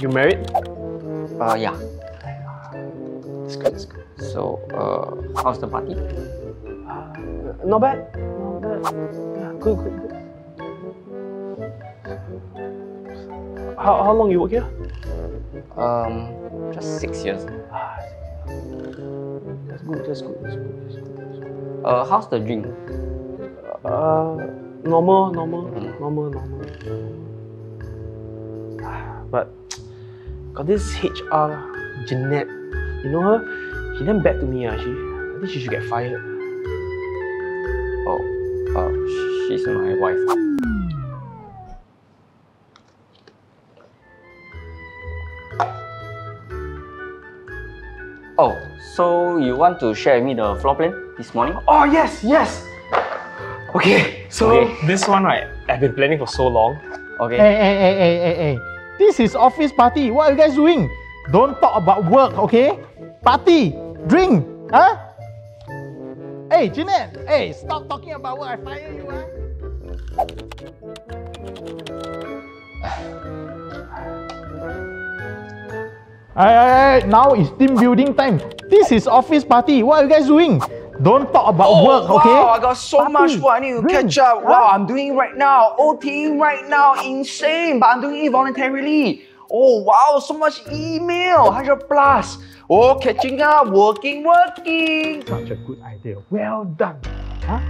You married? Yeah. That's good, that's good. So, how's the party? Not bad. Not bad. Yeah, good, good, good. How long you work here? Just 6 years. That's good, that's good, that's good, that's good, that's good. How's the drink? Normal. But got this HR Jeanette, you know her? She damn bad to me, I think she should get fired. Oh, she's my wife. Oh, so you want to share with me the floor plan this morning? Oh yes, yes! Okay, so this one right, I've been planning for so long. Okay. Hey. This is office party. What are you guys doing? Don't talk about work, okay? Party, drink, huh? Hey, Jeanette, hey, stop talking about work. I fire you, huh? Hey, now it's team building time. This is office party. What are you guys doing? Don't talk about work, okay? Wow, I got so much work. I need to catch up. Wow, I'm doing right now. OTing right now. Insane. But I'm doing it voluntarily. Oh, wow. So much email. 100+. Oh, catching up. Working. Such a good idea. Well done. Huh?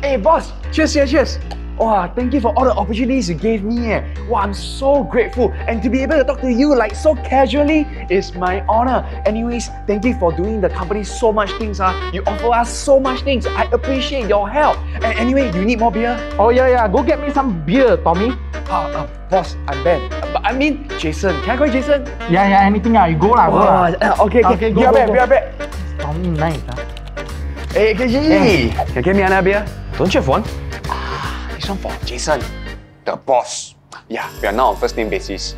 Hey, boss. Cheers. Wow, thank you for all the opportunities you gave me. Wow, I'm so grateful. And to be able to talk to you like so casually is my honor. Anyways, thank you for doing the company so much things. You offer us so much things. I appreciate your help. And anyway, you need more beer? Oh yeah. Go get me some beer, Tommy. Boss, I'm Ben. But I mean, Jason. Can I call you Jason? Yeah. Anything you go lah. Okay. Beer. Tommy, nice. Hey, KG. Hey. Can you get me another beer? Don't you have one? For Jason, the boss. Yeah, we are now on first name basis.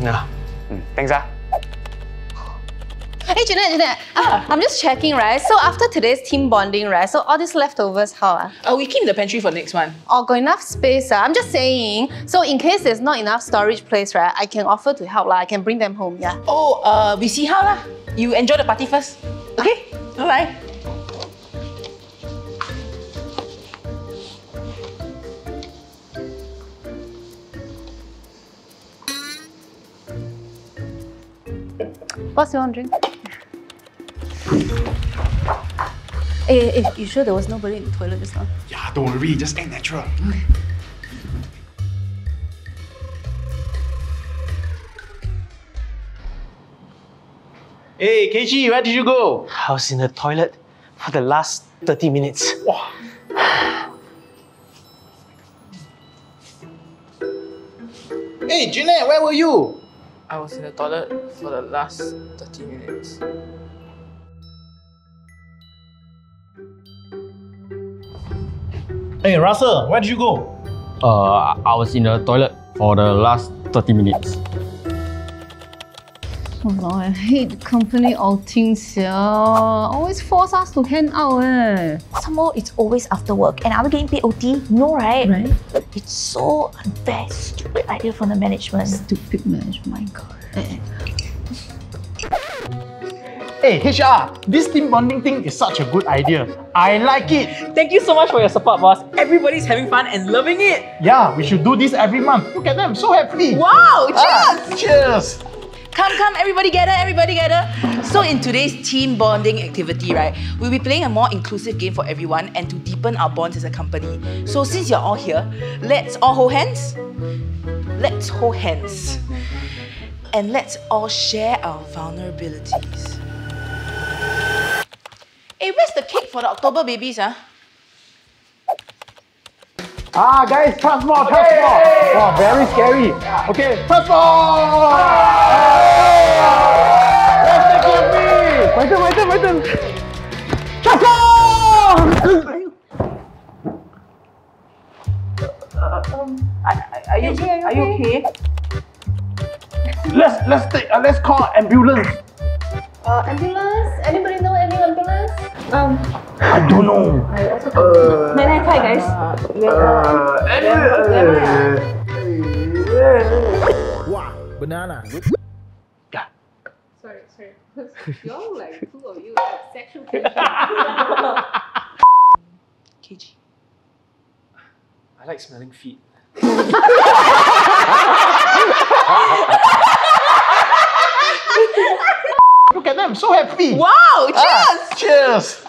Nah. Thanks, Hey, Jeanette. I'm just checking, right? So after today's team bonding, right? So all these leftovers, how? We keep in the pantry for next one. Oh, got enough space, I'm just saying. So in case there's not enough storage place, right? I can offer to help, I can bring them home, yeah. Oh, we see how, You enjoy the party first, okay? Bye. Boss, you want a drink? Hey, you sure there was nobody in the toilet just now? Yeah, don't worry, just act natural. Hey, KG, where did you go? I was in the toilet for the last 30 minutes. Wow. Hey, Jeanette, where were you? I was in the toilet for the last 30 minutes. Hey, Russell, where did you go? I was in the toilet for the last 30 minutes. Oh Lord, I hate company outings, always force us to hang out. Somehow it's always after work. And are we getting paid OT? No, right? It's so unfair, stupid idea from the management. Stupid management, my God. Hey, HR, this team bonding thing is such a good idea. I like it. Thank you so much for your support, boss. Everybody's having fun and loving it. Yeah, we should do this every month. Look at them, so happy. Wow, cheers! Cheers! Come, everybody gather. So in today's team bonding activity, right, we'll be playing a more inclusive game for everyone and to deepen our bonds as a company. So since you're all here, let's all hold hands. Let's hold hands. And let's all share our vulnerabilities. Hey, where's the cake for the October babies, guys, touch more! Wow, very scary. Okay, touch more! Let's take it with me! Wait! Touch more! Are you okay? Let's call ambulance. Ambulance? Anybody know any ambulance? I don't know. May I try, guys? Yeah. Banana. Yeah. Sorry. Y'all like two of you like sexual tension. KG. I like smelling feet. Look at them, so happy. Wow, cheers! Cheers!